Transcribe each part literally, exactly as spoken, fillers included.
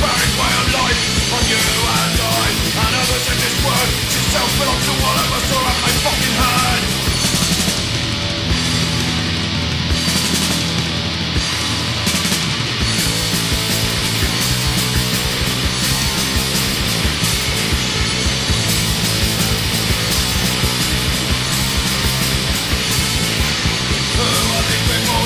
buried by a life from you and I. And others in this world should self belong to all of us, or have my fucking hand.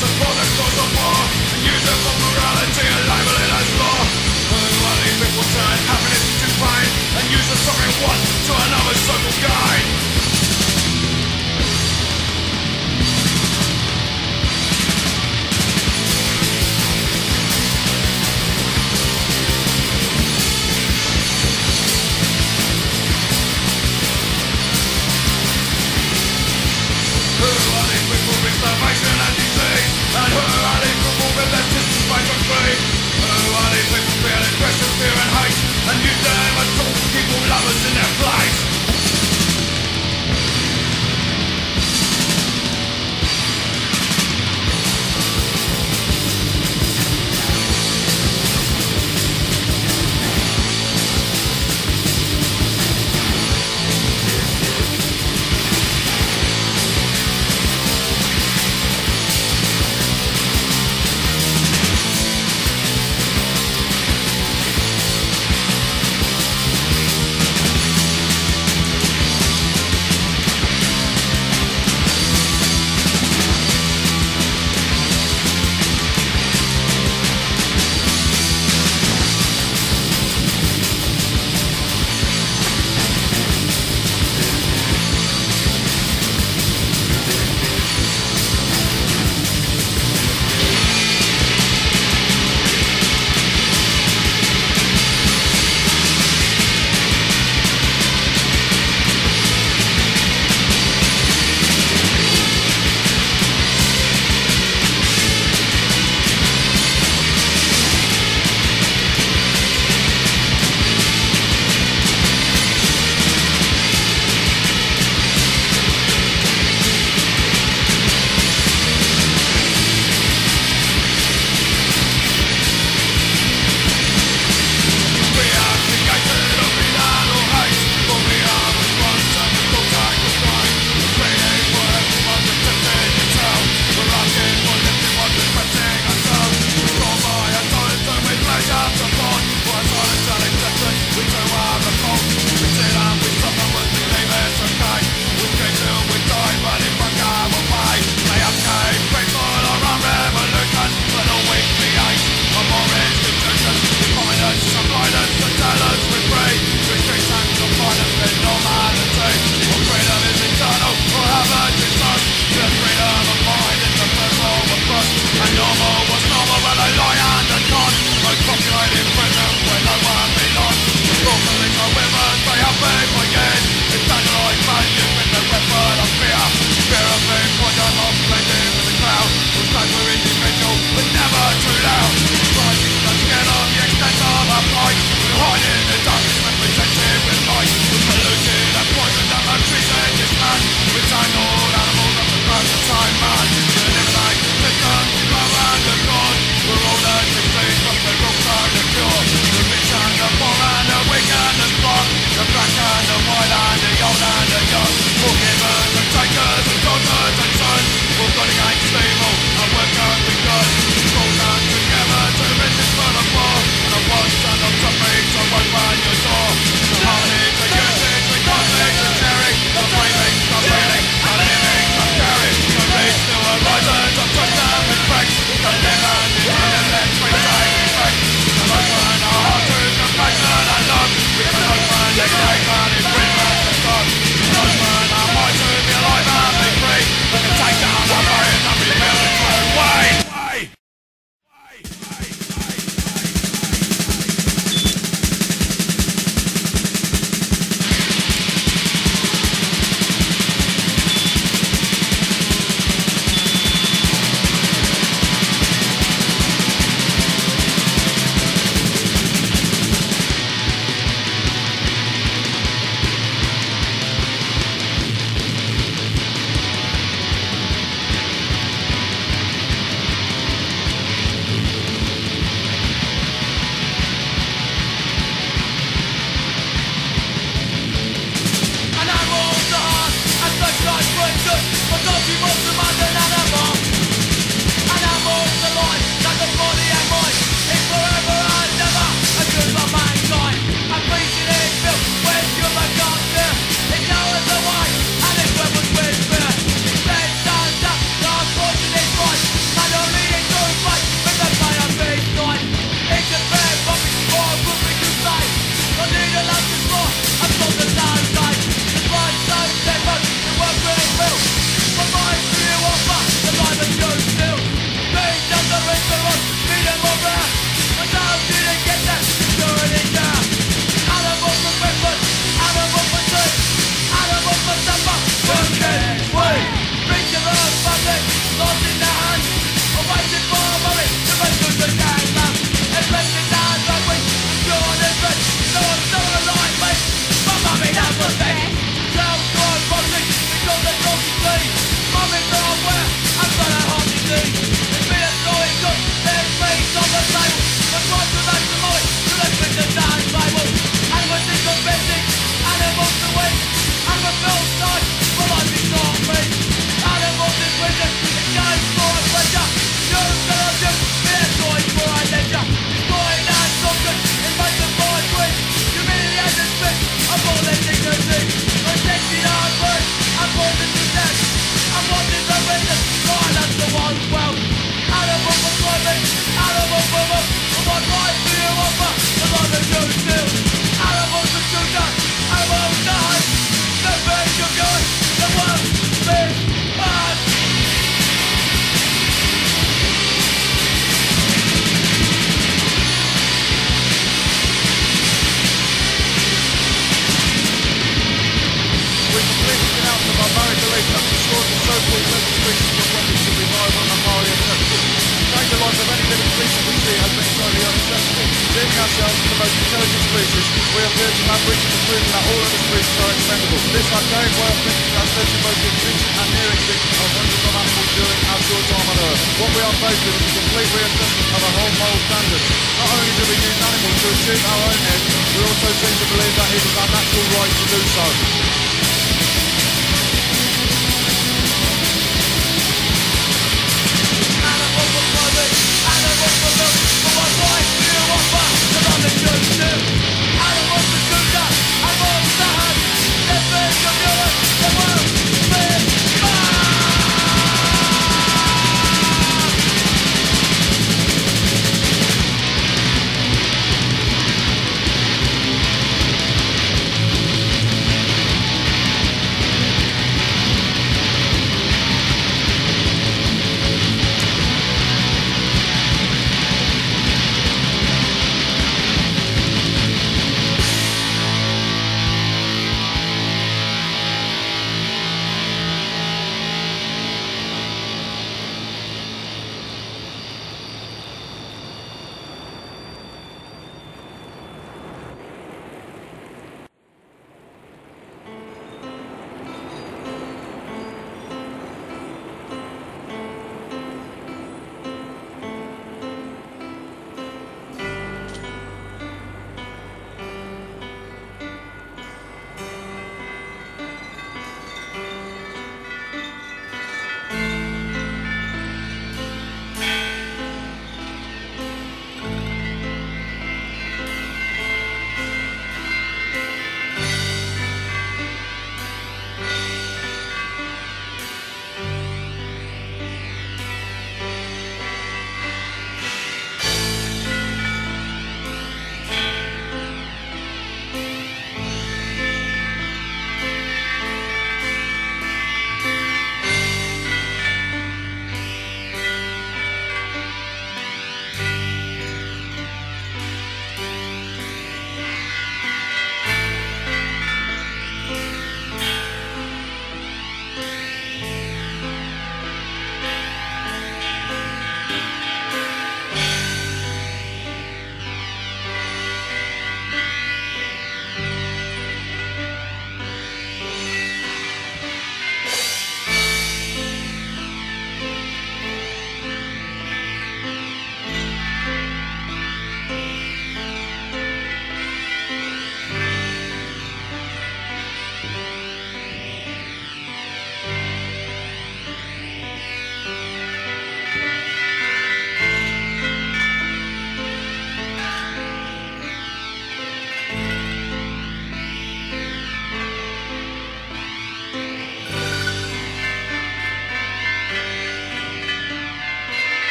Support the cause of war and use it for morality and libeling as law. Who are these people turn happiness into pain and use the suffering one to another social guide?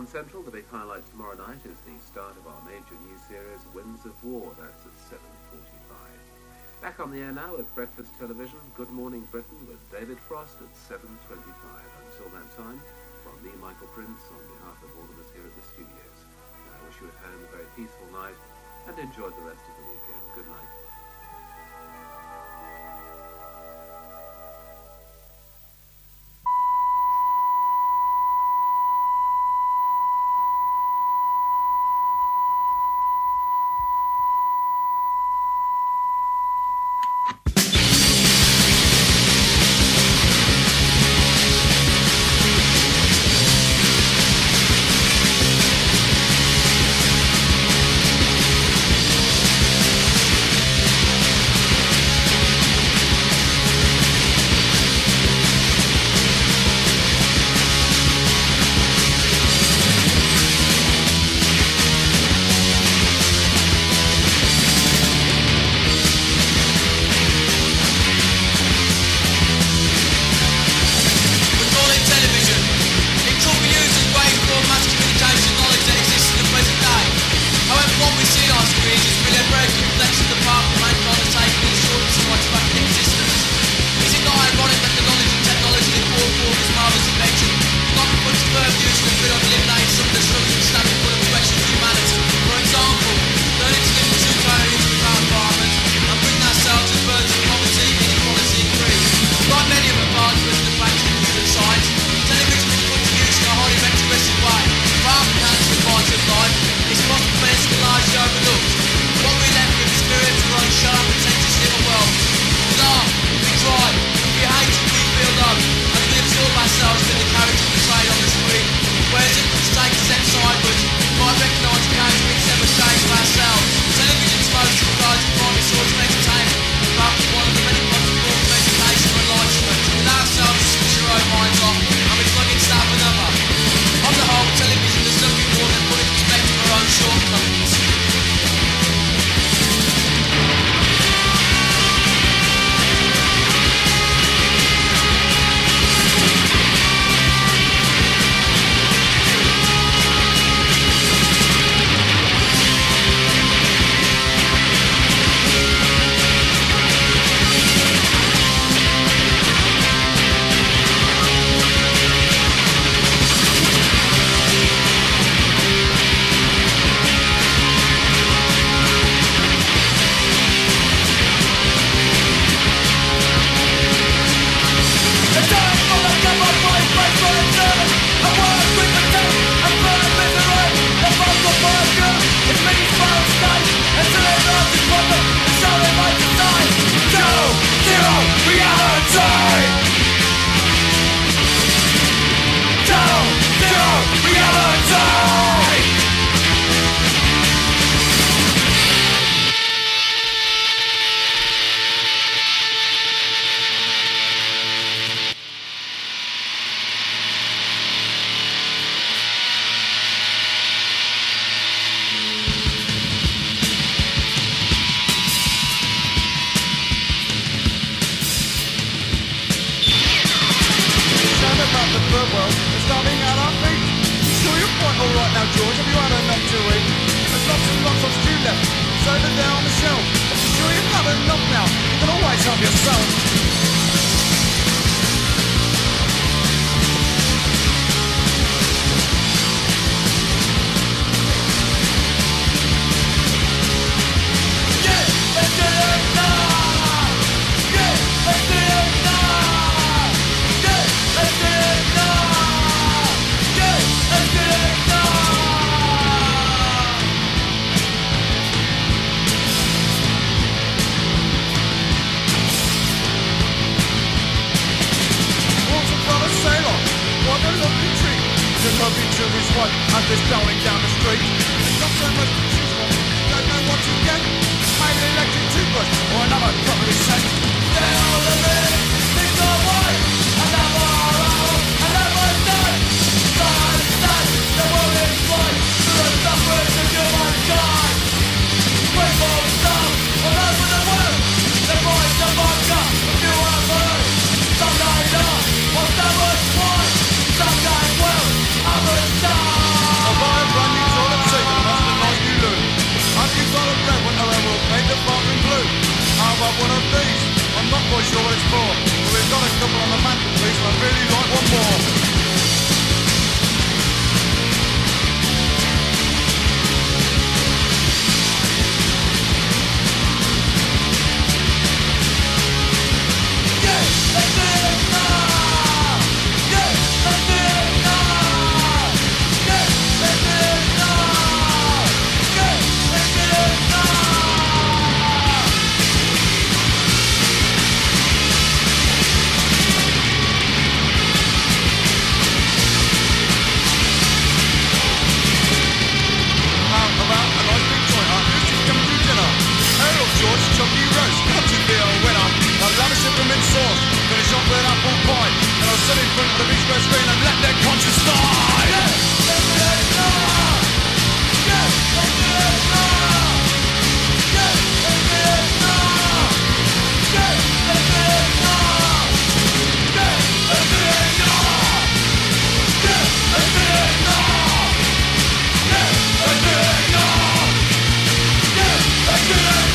On Central, the big highlight tomorrow night is the start of our major new series, Winds of War. That's at seven forty-five. Back on the air now at Breakfast Television, Good Morning Britain with David Frost at seven twenty-five. Until that time, from me, Michael Prince, on behalf of all of us here at the studios, I wish you at home a very peaceful night and enjoy the rest of the weekend. Good night. Stop! quite sure what it's for, but we've got a couple on the mantelpiece and I'd really like one more. Yes, they made it now! Yes, they made it now! Yes, they made it now! Yes, they made it now! George, chunky roast, cotton beer winner, a lavish peppermint sauce, finish off with an apple pie, and I'll sit in front of the big square screen and let their conscience die. Yes, they did it now. Yes, they did it now. Yes, they did it now. Yes, they did it now. Yes, they did it now. Yes, they did it now. Yes, they did it now. Yes, they did it now.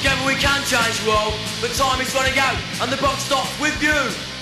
Together we can change the world, but time is running out and the buck stops with you.